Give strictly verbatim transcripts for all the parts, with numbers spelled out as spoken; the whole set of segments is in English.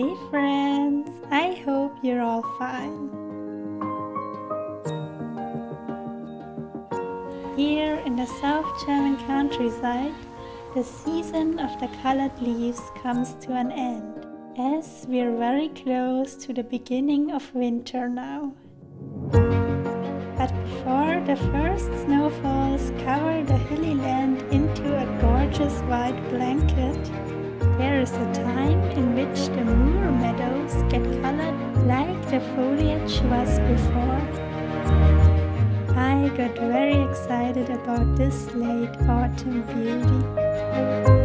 Hey friends, I hope you're all fine. Here in the South German countryside, the season of the colored leaves comes to an end, as we're very close to the beginning of winter now. But before the first snowfalls cover the hilly land into a gorgeous white blanket, there is a time in which the moor meadows get colored like the foliage was before. I got very excited about this late autumn beauty.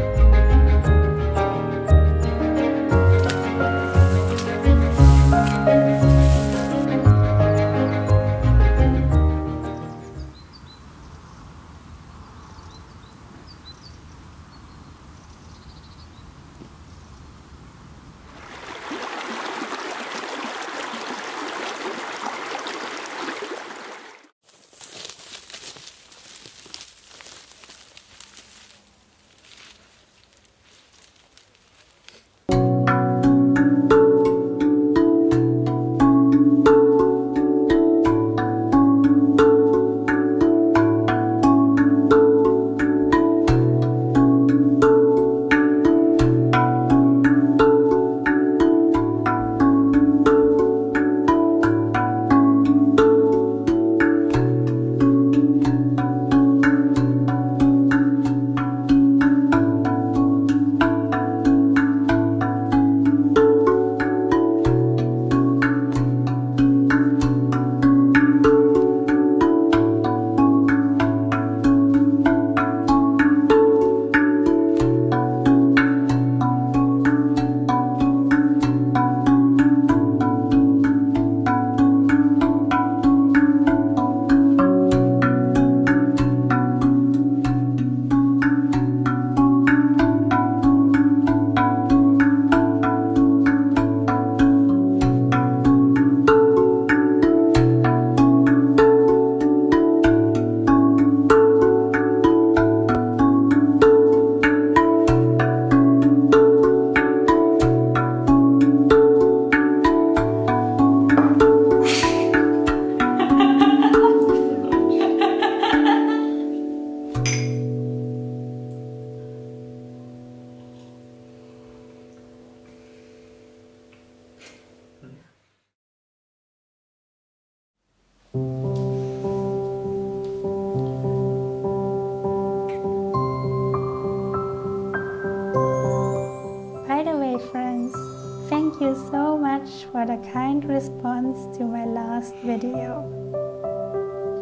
Thank you so much for the kind response to my last video.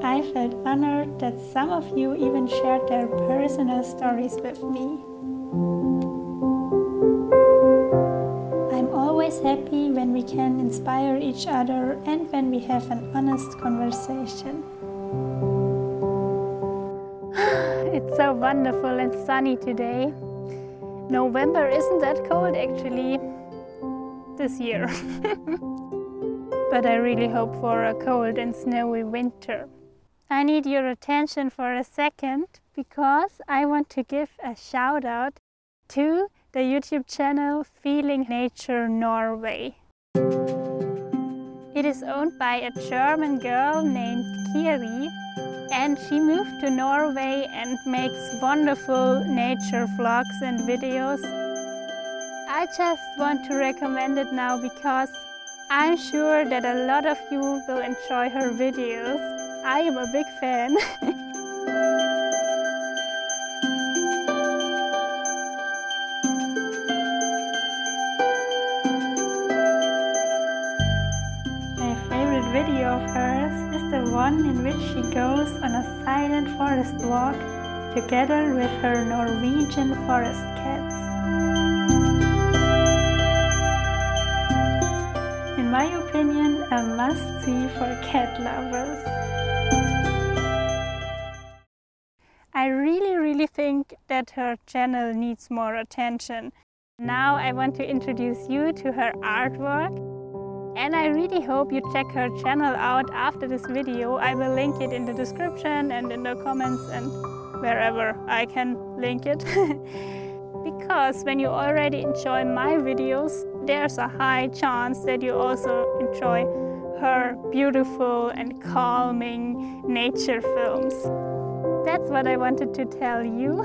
I felt honored that some of you even shared their personal stories with me. I'm always happy when we can inspire each other and when we have an honest conversation. It's so wonderful and sunny today. November isn't that cold actually. This year. But I really hope for a cold and snowy winter. I need your attention for a second because I want to give a shout out to the YouTube channel Feeling Nature Norway. It is owned by a German girl named Kiri, and she moved to Norway and makes wonderful nature vlogs and videos. I just want to recommend it now because I'm sure that a lot of you will enjoy her videos. I am a big fan. My favorite video of hers is the one in which she goes on a silent forest walk together with her Norwegian forest cats. In my opinion, a must-see for cat lovers. I really, really think that her channel needs more attention. Now I want to introduce you to her artwork, and I really hope you check her channel out after this video. I will link it in the description and in the comments and wherever I can link it. Because when you already enjoy my videos, there's a high chance that you also enjoy her beautiful and calming nature films. That's what I wanted to tell you.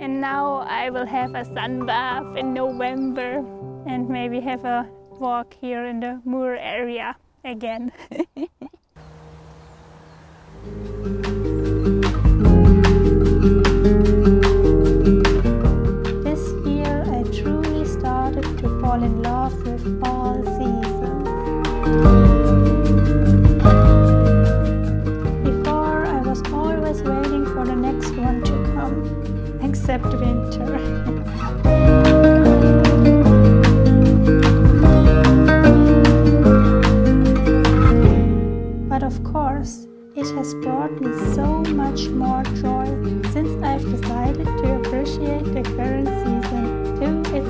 And now I will have a sunbath in November and maybe have a walk here in the Muir area again. This year I truly started to fall in love with all seasons. Before, I was always waiting for the next one to come, except winter. It has brought me so much more joy since I've decided to appreciate the current season to its